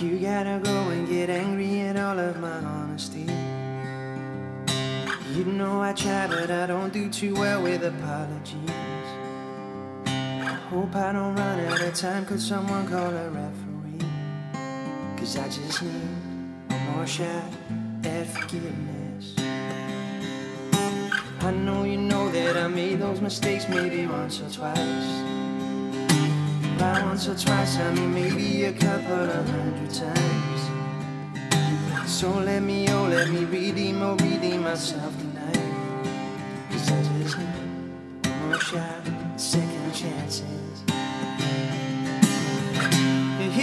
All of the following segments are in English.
You gotta go and get angry at all of my honesty. You know I try, but I don't do too well with apologies. I hope I don't run out of time. Could someone call a referee? 'Cause I just need one more shot at forgiveness. I know you know that I made those mistakes maybe once or twice. By once or twice, I mean maybe a couple of 100 times. So let me redeem myself tonight. 'Cause I just need one more shot, second chances.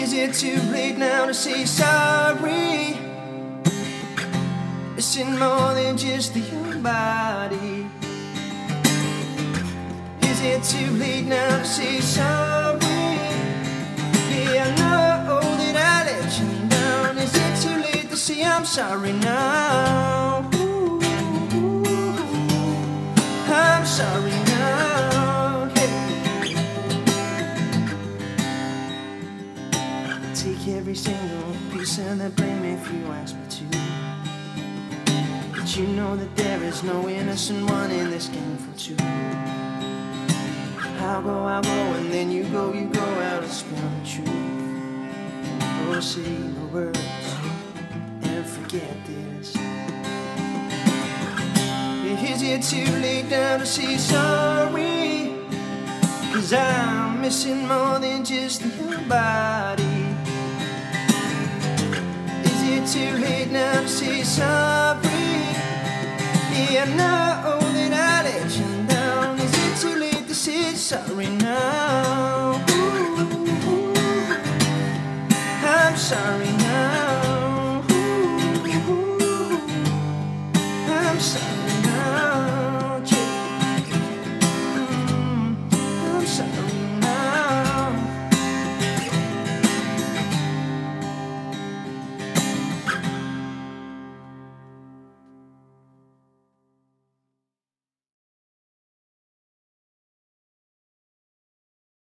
Is it too late now to say sorry? It's in more than just the human body. Is it too late now to say sorry? See, I'm sorry now. Ooh, I'm sorry now. Hey. I take every single piece of the blame if you ask me to. But you know that there is no innocent one in this game for two. I'll go, and then you go out and spill the truth. Oh, say the words. Forget this. Is it too late now to say sorry? 'Cause I'm missing more than just your body. Is it too late now to say sorry? Yeah, I know that I let you down. Is it too late to say sorry now? Ooh, I'm sorry now. I'm sorry.